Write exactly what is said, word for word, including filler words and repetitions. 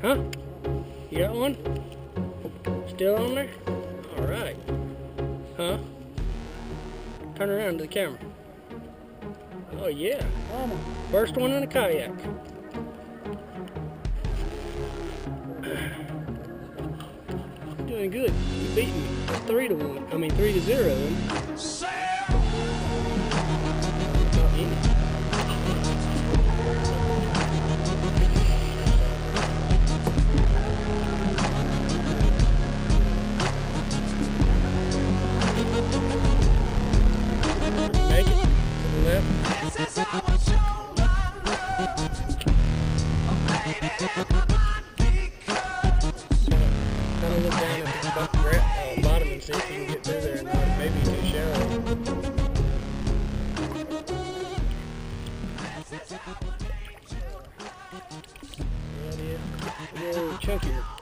Huh? You got one? Still on there? All right. Huh? Turn around to the camera. Oh yeah. First one in a kayak. Doing good. You beat me three to one. I mean three to zero. See if you can get through there and not maybe too shallow. Yeah, yeah. A little chunkier.